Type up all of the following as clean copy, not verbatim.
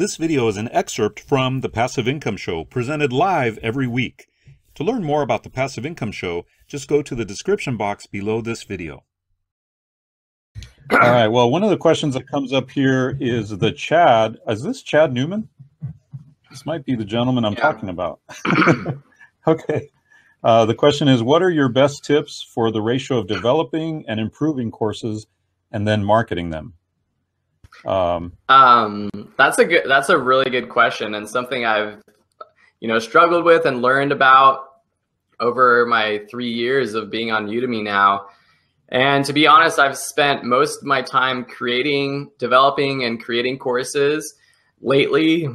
This video is an excerpt from the Passive Income Show, presented live every week. To learn more about the Passive Income Show, just go to the description box below this video. All right, well, one of the questions that comes up here is the Chad. Is this Chad Newman? This might be the gentleman I'm talking about. Okay. The question is, what are your best tips for the ratio of developing and improving courses and then marketing them? That's a really good question, and something I've, struggled with and learned about over my 3 years of being on Udemy now. And to be honest, I've spent most of my time creating, developing and creating courses. Lately,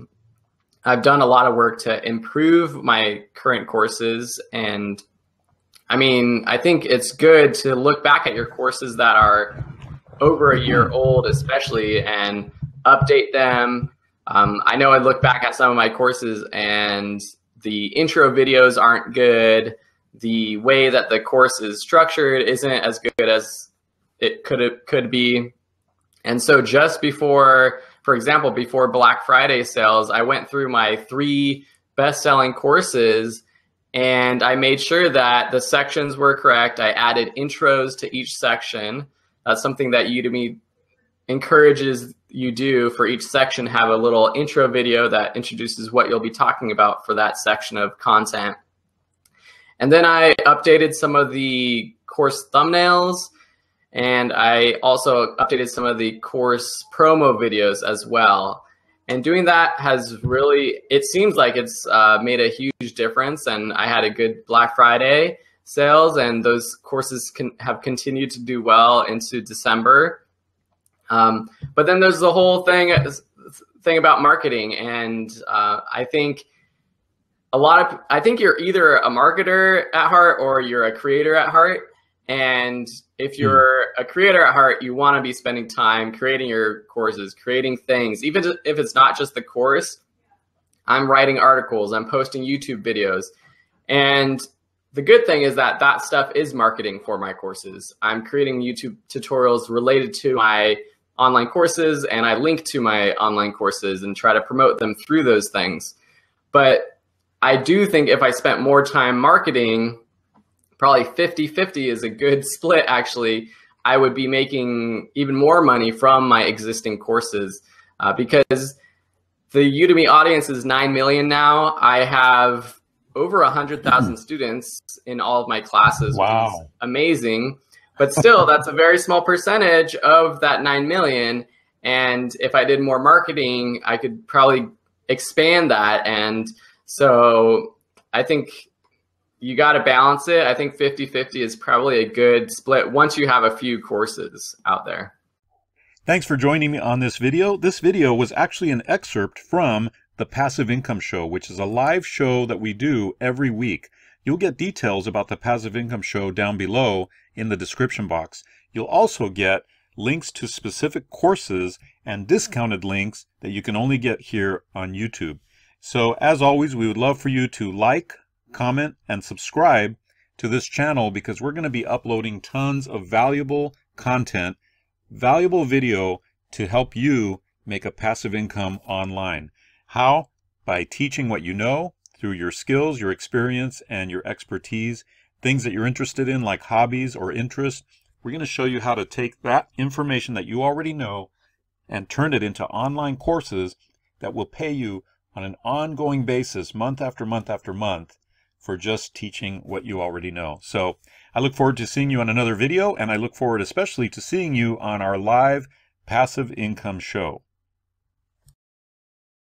I've done a lot of work to improve my current courses. And I mean, I think it's good to look back at your courses that are over a year old, especially, and update them. I know I look back at some of my courses and the intro videos aren't good. The way that the course is structured isn't as good as it could be. And so just before, for example, before Black Friday sales, I went through my 3 best-selling courses and I made sure that the sections were correct. I added intros to each section. That's something that Udemy encourages you do for each section, have a little intro video that introduces what you'll be talking about for that section of content. And then I updated some of the course thumbnails, and I also updated some of the course promo videos as well. And doing that has really, it seems like it's made a huge difference, and I had a good Black Friday sales, and those courses have continued to do well into December. But then there's the whole thing about marketing, and I think I think you're either a marketer at heart or you're a creator at heart. And if you're a creator at heart, you want to be spending time creating your courses, creating things, even if it's not just the course. I'm writing articles, I'm posting YouTube videos, and the good thing is that that stuff is marketing for my courses. I'm creating YouTube tutorials related to my online courses, and I link to my online courses and try to promote them through those things. But I do think if I spent more time marketing, probably 50-50 is a good split actually, I would be making even more money from my existing courses because the Udemy audience is 9 million now. I have over 100,000 students in all of my classes, wow, which is amazing. But still, that's a very small percentage of that 9 million. And if I did more marketing, I could probably expand that. And so I think you got to balance it. I think 50-50 is probably a good split once you have a few courses out there. Thanks for joining me on this video. This video was actually an excerpt from The Passive Income Show, which is a live show that we do every week. You'll get details about the Passive Income Show down below in the description box. You'll also get links to specific courses and discounted links that you can only get here on YouTube. So as always, we would love for you to like, comment, and subscribe to this channel, because we're going to be uploading tons of valuable content, valuable video to help you make a passive income online. How? By teaching what you know through your skills, your experience, and your expertise, things that you're interested in like hobbies or interests. We're going to show you how to take that information that you already know and turn it into online courses that will pay you on an ongoing basis, month after month after month, for just teaching what you already know. So I look forward to seeing you on another video, and I look forward especially to seeing you on our live Passive Income Show.